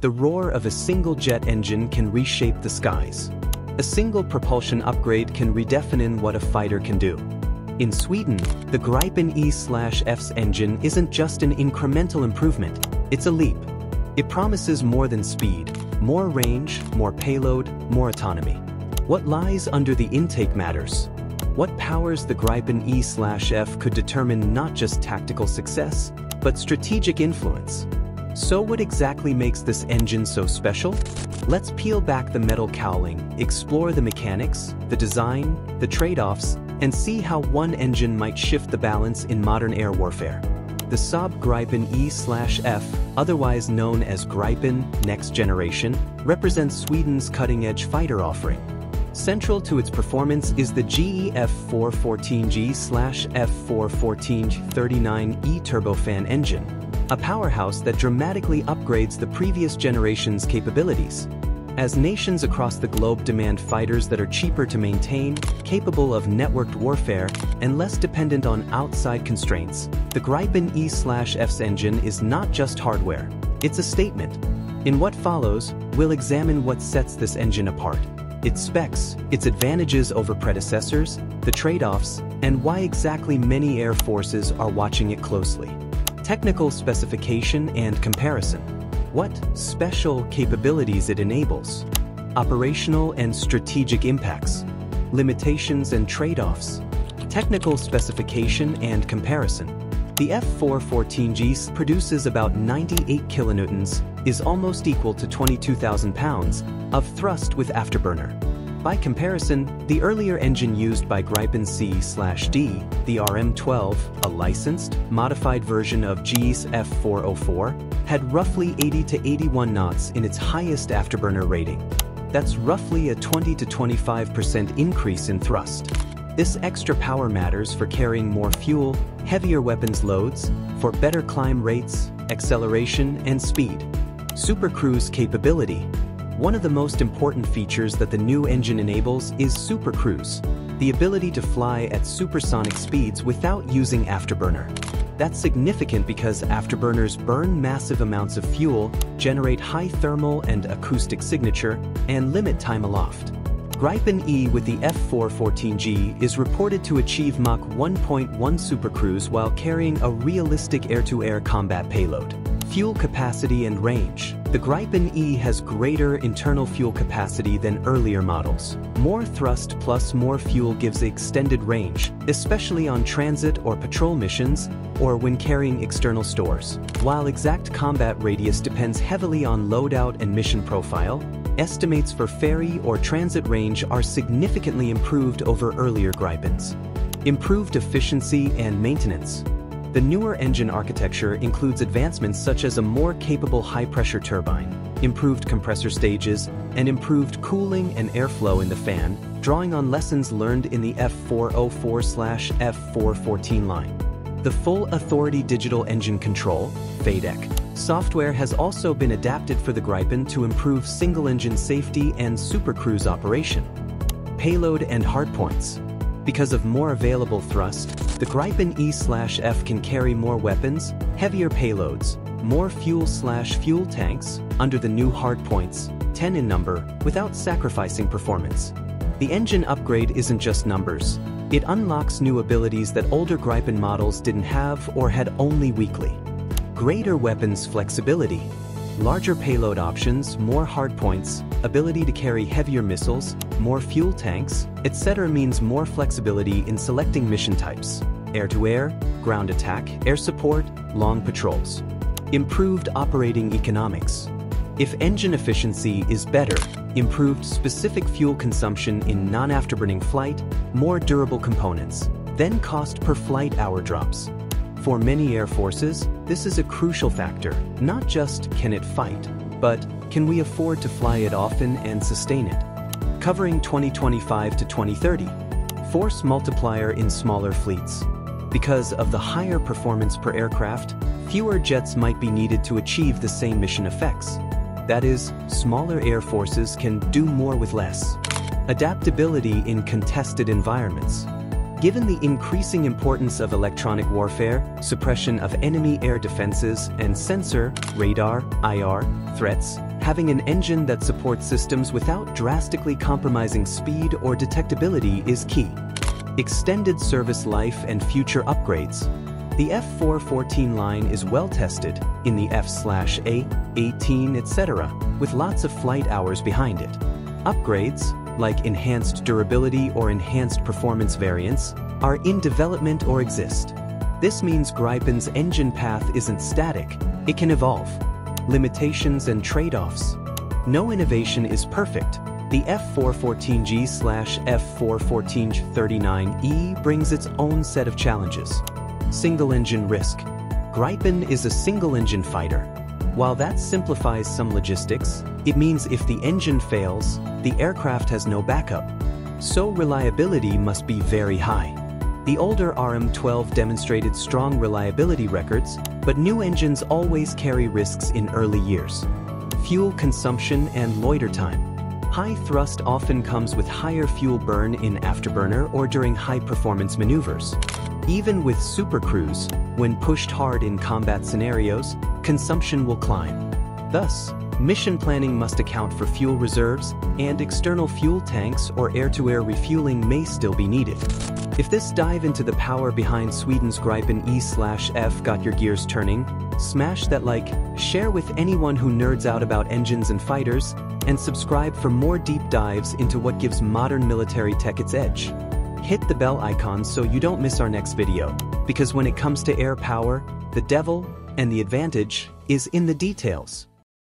The roar of a single jet engine can reshape the skies. A single propulsion upgrade can redefine what a fighter can do. In Sweden, the Gripen E/F's engine isn't just an incremental improvement, it's a leap. It promises more than speed, more range, more payload, more autonomy. What lies under the intake matters. What powers the Gripen E/F could determine not just tactical success, but strategic influence. So what exactly makes this engine so special? Let's peel back the metal cowling, explore the mechanics, the design, the trade-offs, and see how one engine might shift the balance in modern air warfare. The Saab Gripen E/F, otherwise known as Gripen Next Generation, represents Sweden's cutting-edge fighter offering. Central to its performance is the GE F414G/F414G39E turbofan engine, a powerhouse that dramatically upgrades the previous generation's capabilities. As nations across the globe demand fighters that are cheaper to maintain, capable of networked warfare, and less dependent on outside constraints, the Gripen E/F's engine is not just hardware, it's a statement. In what follows, we'll examine what sets this engine apart: its specs, its advantages over predecessors, the trade-offs, and why exactly many air forces are watching it closely. Technical specification and comparison. What special capabilities it enables? Operational and strategic impacts. Limitations and trade-offs. Technical specification and comparison. The F414G produces about 98 kilonewtons, is almost equal to 22,000 pounds, of thrust with afterburner. By comparison, the earlier engine used by Gripen C/D, the RM12, a licensed, modified version of GE's F404, had roughly 80 to 81 knots in its highest afterburner rating. That's roughly a 20 to 25% increase in thrust. This extra power matters for carrying more fuel, heavier weapons loads, for better climb rates, acceleration, and speed. Supercruise capability. One of the most important features that the new engine enables is supercruise, the ability to fly at supersonic speeds without using afterburner. That's significant because afterburners burn massive amounts of fuel, generate high thermal and acoustic signature, and limit time aloft. Gripen E with the F414G is reported to achieve Mach 1.1 supercruise while carrying a realistic air-to-air combat payload. Fuel capacity and range. The Gripen E has greater internal fuel capacity than earlier models. More thrust plus more fuel gives extended range, especially on transit or patrol missions, or when carrying external stores. While exact combat radius depends heavily on loadout and mission profile, estimates for ferry or transit range are significantly improved over earlier Gripens. Improved efficiency and maintenance. The newer engine architecture includes advancements such as a more capable high-pressure turbine, improved compressor stages, and improved cooling and airflow in the fan, drawing on lessons learned in the F404/F414 line. The full authority digital engine control, FADEC, software has also been adapted for the Gripen to improve single-engine safety and supercruise operation. Payload and hardpoints. Because of more available thrust, the Gripen E/F can carry more weapons, heavier payloads, more fuel tanks, under the new hardpoints, 10 in number, without sacrificing performance. The engine upgrade isn't just numbers. It unlocks new abilities that older Gripen models didn't have or had only weakly. Greater weapons flexibility. Larger payload options, more hardpoints, ability to carry heavier missiles, more fuel tanks, etc. means more flexibility in selecting mission types: air-to-air, ground attack, air support, long patrols. Improved operating economics. If engine efficiency is better, improved specific fuel consumption in non-afterburning flight, more durable components, then cost per flight hour drops. For many air forces, this is a crucial factor. Not just can it fight, but can we afford to fly it often and sustain it? Covering 2025 to 2030, force multiplier in smaller fleets. Because of the higher performance per aircraft, fewer jets might be needed to achieve the same mission effects. That is, smaller air forces can do more with less. Adaptability in contested environments. Given the increasing importance of electronic warfare, suppression of enemy air defenses, and sensor, radar, IR, threats, Having an engine that supports systems without drastically compromising speed or detectability is key. Extended service life and future upgrades. The F414 line is well tested in the F/A-18, etc., with lots of flight hours behind it. Upgrades, like enhanced durability or enhanced performance variants, are in development or exist. This means Gripen's engine path isn't static, it can evolve. Limitations and trade-offs. No innovation is perfect. The F414G/F414G39E brings its own set of challenges. Single-engine risk. Gripen is a single-engine fighter. While that simplifies some logistics, it means if the engine fails, the aircraft has no backup. So reliability must be very high. The older RM12 demonstrated strong reliability records, but new engines always carry risks in early years. Fuel consumption and loiter time. High thrust often comes with higher fuel burn in afterburner or during high-performance maneuvers. Even with supercruise, when pushed hard in combat scenarios, consumption will climb. Thus, mission planning must account for fuel reserves, and external fuel tanks or air-to-air refueling may still be needed. If this dive into the power behind Sweden's Gripen E/F got your gears turning, smash that like, share with anyone who nerds out about engines and fighters, and subscribe for more deep dives into what gives modern military tech its edge. Hit the bell icon so you don't miss our next video, because when it comes to air power, the devil and the advantage is in the details.